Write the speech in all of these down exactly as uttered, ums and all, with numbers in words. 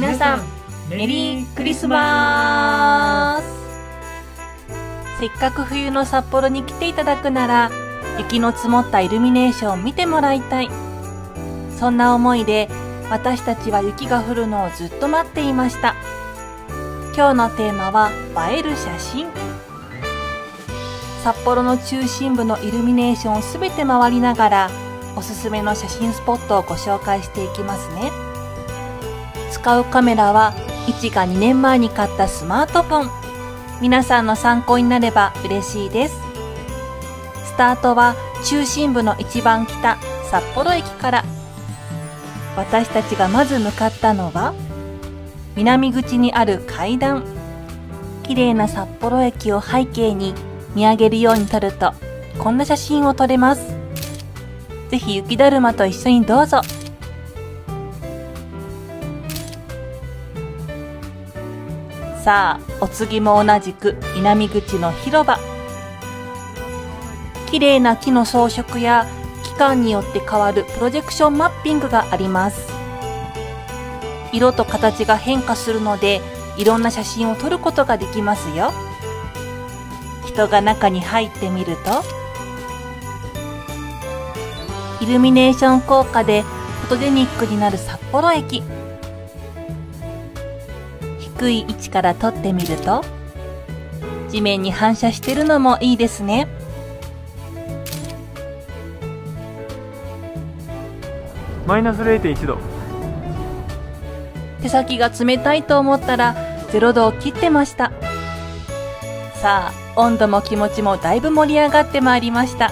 皆さんメリークリスマス。せっかく冬の札幌に来ていただくなら、雪の積もったイルミネーションを見てもらいたい。そんな思いで私たちは雪が降るのをずっと待っていました。今日のテーマは映える写真。札幌の中心部のイルミネーションをすべて回りながら、おすすめの写真スポットをご紹介していきますね。使うカメラは、イチがにねんまえに買ったスマートフォン。皆さんの参考になれば嬉しいです。スタートは中心部の一番北、札幌駅から。私たちがまず向かったのは、南口にある階段。綺麗な札幌駅を背景に見上げるように撮ると、こんな写真を撮れます。ぜひ雪だるまと一緒にどうぞ。さあ、お次も同じく南口の広場。綺麗な木の装飾や期間によって変わるプロジェクションマッピングがあります。色と形が変化するので、いろんな写真を撮ることができますよ。人が中に入ってみると、イルミネーション効果でフォトジェニックになる札幌駅。低い位置から撮ってみると、地面に反射してるのもいいですね。マイナス れいてんいち 度。手先が冷たいと思ったらぜろどを切ってました。さあ、温度も気持ちもだいぶ盛り上がってまいりました。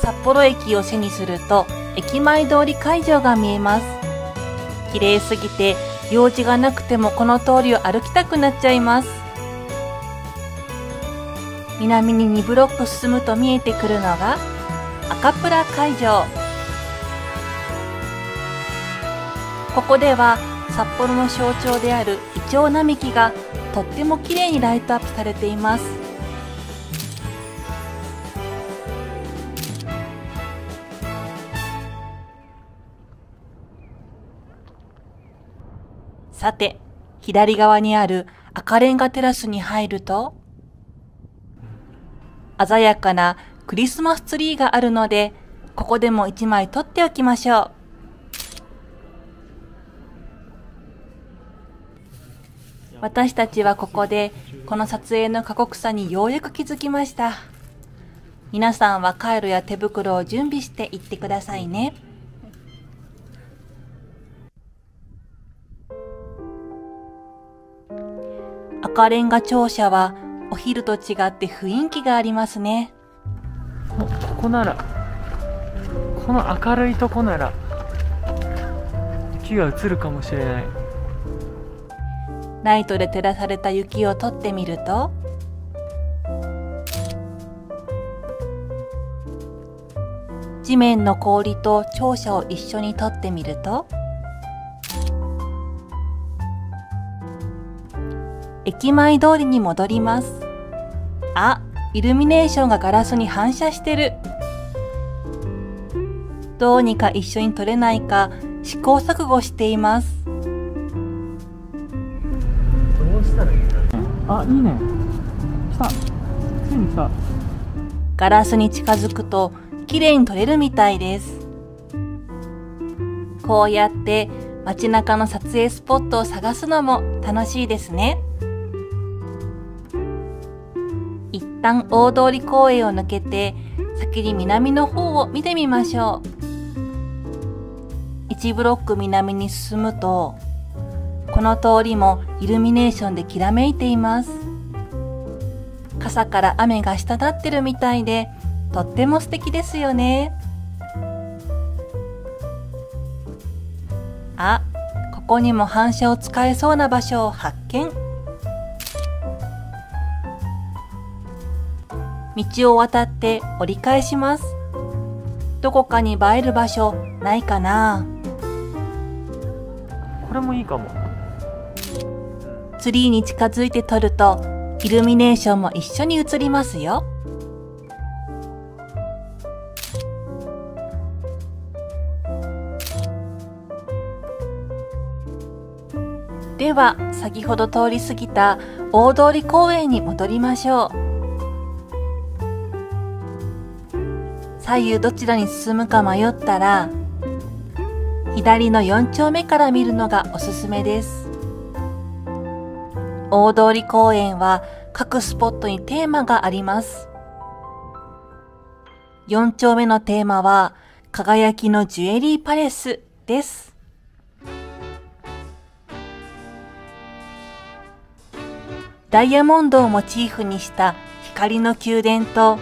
札幌駅を背にすると、駅前通り会場が見えます。綺麗すぎて、用事がなくてもこの通りを歩きたくなっちゃいます。南ににブロック進むと見えてくるのが、赤プラ会場。ここでは、札幌の象徴であるイチョウ並木がとっても綺麗にライトアップされています。さて、左側にある赤レンガテラスに入ると、鮮やかなクリスマスツリーがあるので、ここでも一枚撮っておきましょう。私たちはここで、この撮影の過酷さにようやく気づきました。皆さんはカイロや手袋を準備していってくださいね。赤レンガ庁舎はお昼と違って雰囲気がありますね。ここなら、この明るいとこなら雪が映るかもしれない。ライトで照らされた雪を撮ってみると、地面の氷と庁舎を一緒に撮ってみると、駅前通りに戻ります。あ、イルミネーションがガラスに反射してる。どうにか一緒に撮れないか試行錯誤しています。どうしたらいいんだろう。あ、いいね。来た。ついに来た。ガラスに近づくと綺麗に撮れるみたいです。こうやって街中の撮影スポットを探すのも楽しいですね。一旦大通公園を抜けて、先に南の方を見てみましょう。いちブロック南に進むと、この通りもイルミネーションできらめいています。傘から雨が滴ってるみたいで、とっても素敵ですよね。あ、ここにも反射を使えそうな場所を発見。道を渡って折り返します。どこかに映える場所ないかな。これもいいかも。ツリーに近づいて撮ると、イルミネーションも一緒に映りますよ。では先ほど通り過ぎた大通公園に戻りましょう。左右どちらに進むか迷ったら左のよん丁目から見るのがおすすめです。大通公園は各スポットにテーマがあります。よん丁目のテーマは輝きのジュエリーパレスです。ダイヤモンドをモチーフにした光の宮殿と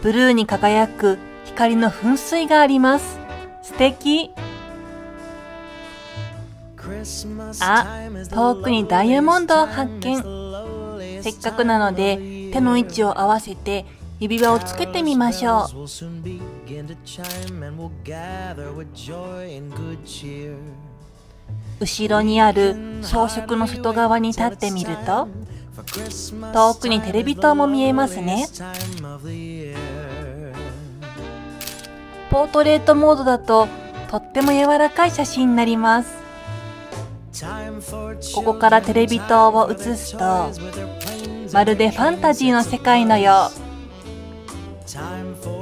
ブルーに輝く光の噴水があります。素敵。あ、遠くにダイヤモンドを発見。せっかくなので手の位置を合わせて指輪をつけてみましょう。後ろにある装飾の外側に立ってみると遠くにテレビ塔も見えますね。ポートレートモードだととっても柔らかい写真になります。ここからテレビ塔を映すとまるでファンタジーの世界のよ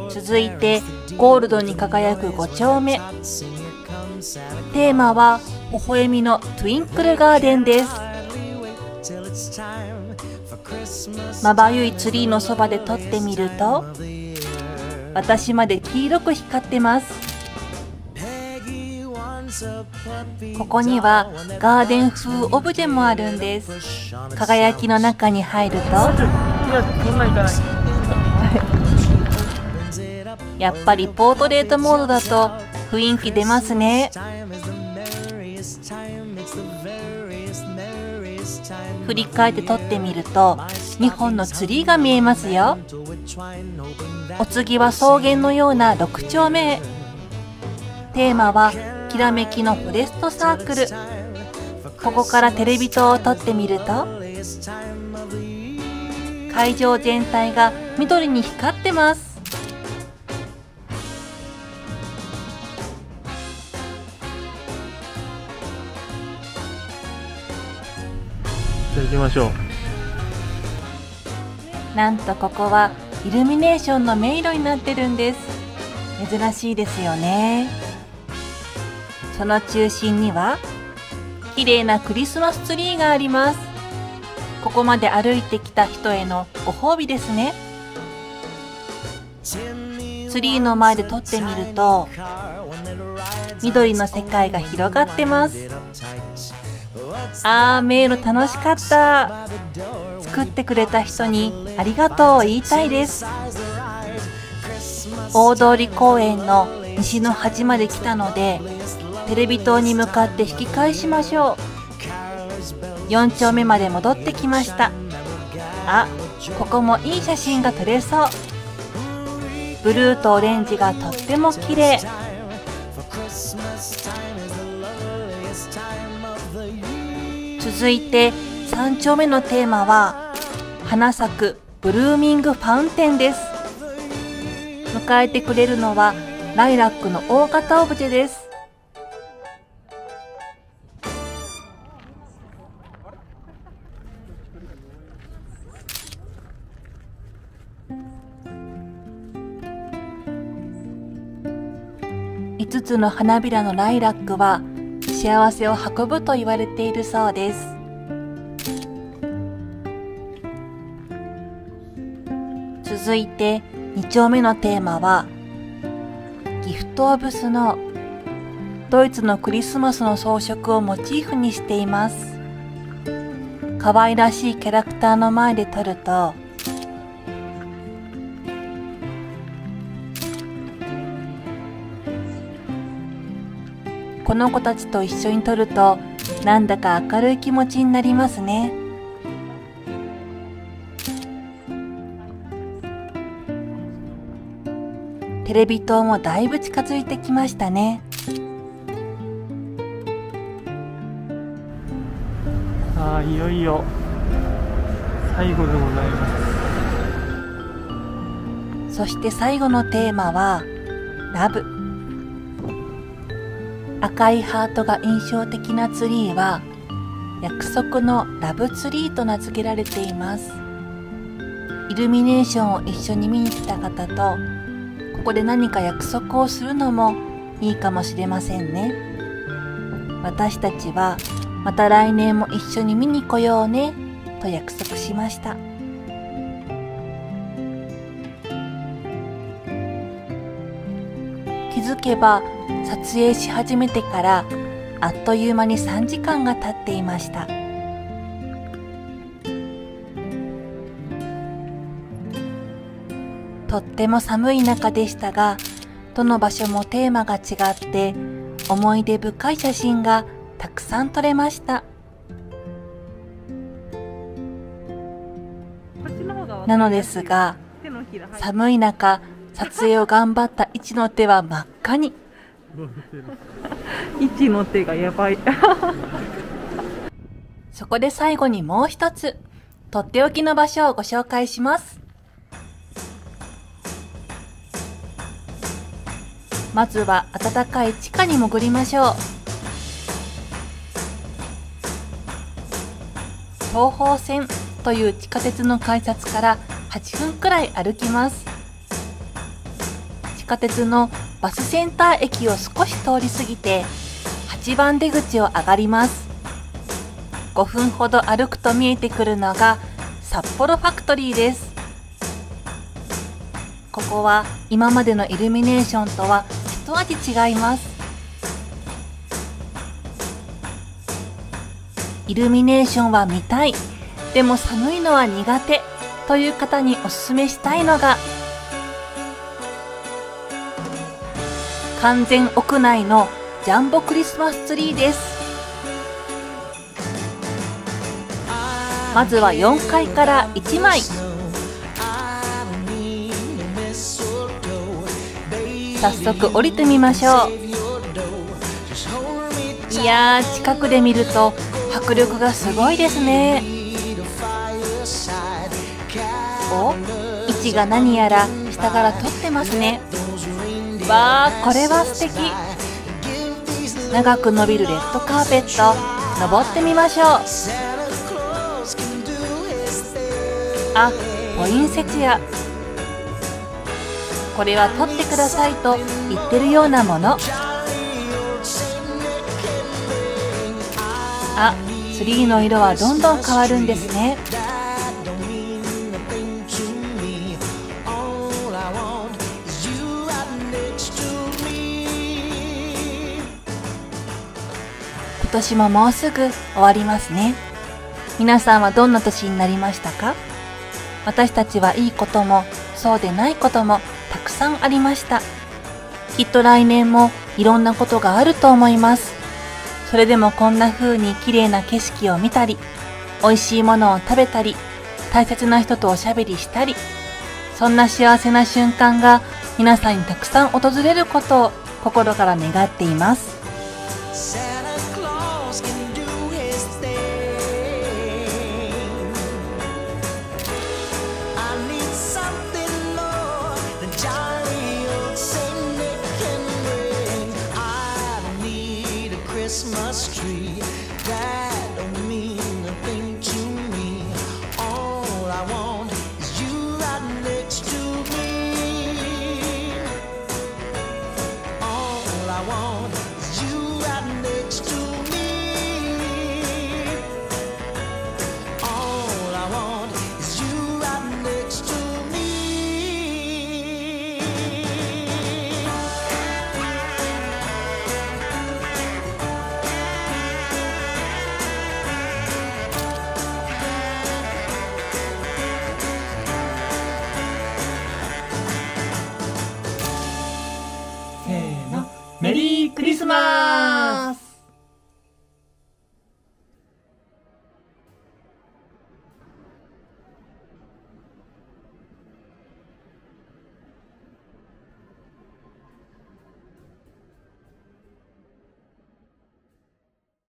う。続いてゴールドに輝くご丁目、テーマは微笑みのトゥインクルガーデンです。まばゆいツリーのそばで撮ってみると私まで黄色く光ってます。ここにはガーデン風オブジェもあるんです。輝きの中に入るとやっぱりポートレートモードだと雰囲気出ますね。振り返って撮ってみるとにほんのツリーが見えますよ。お次は草原のようなろく丁目へ。テーマはきらめきのフォレストサークル。ここからテレビ塔を撮ってみると会場全体が緑に光ってます。行きましょう。なんとここはイルミネーションの迷路になってるんです。珍しいですよね。その中心には綺麗なクリスマスツリーがあります。ここまで歩いてきた人へのご褒美ですね。ツリーの前で撮ってみると緑の世界が広がってます。あー、迷路楽しかった。作ってくれた人にありがとうを言いたいです。大通公園の西の端まで来たのでテレビ塔に向かって引き返しましょう。よん丁目まで戻ってきました。あ、ここもいい写真が撮れそう。ブルーとオレンジがとっても綺麗。続いてさん丁目のテーマは花咲くブルーミングファウンテンです。迎えてくれるのはライラックの大型オブジェです。いつつの花びらのライラックは幸せを運ぶと言われているそうです。続いてに丁目のテーマはギフト・オブ・スノー。ドイツのクリスマスの装飾をモチーフにしています。可愛らしいキャラクターの前で撮るとこの子たちと一緒に撮るとなんだか明るい気持ちになりますね。テレビ塔もだいぶ近づいてきましたね。ああ、いよいよ最後でございます。そして最後のテーマはラブ。赤いハートが印象的なツリーは約束のラブツリーと名付けられています。イルミネーションを一緒に見に来た方とここで何か約束をするのもいいかもしれませんね。私たちはまた来年も一緒に見に来ようねと約束しました。気づけば撮影し始めてからあっという間にさんじかんが経っていました。とっても寒い中でしたが、どの場所もテーマが違って思い出深い写真がたくさん撮れました。なのですが、寒い中撮影を頑張った一の手は真っ赤に。一の手がやばい。そこで最後にもう一つとっておきの場所をご紹介します。まずは暖かい地下に潜りましょう。東方線という地下鉄の改札からはっぷんくらい歩きます。地下鉄のバスセンター駅を少し通り過ぎてはちばん出口を上がります。ごふんほど歩くと見えてくるのが札幌ファクトリーです。ここは今までのイルミネーションとは一味違います。イルミネーションは見たい、でも寒いのは苦手という方におすすめしたいのが、完全屋内のジャンボクリスマスツリーです。まずはよんかいからいちまい、早速降りてみましょう。いやー、近くで見ると迫力がすごいですね。お、位置が何やら下から撮ってますね。わー、これは素敵。長く伸びるレッドカーペット、登ってみましょう。あ、ポインセチア、これは取ってくださいと言ってるようなもの。あ、ツリーの色はどんどん変わるんですね。今年ももうすぐ終わりますね。皆さんはどんな年になりましたか？私たちはいいこともそうでないこともたくさんありました。きっと来年もいろんなことがあると思います。それでもこんな風に綺麗な景色を見たり、美味しいものを食べたり、大切な人とおしゃべりしたり、そんな幸せな瞬間が皆さんにたくさん訪れることを心から願っています。メリークリスマス。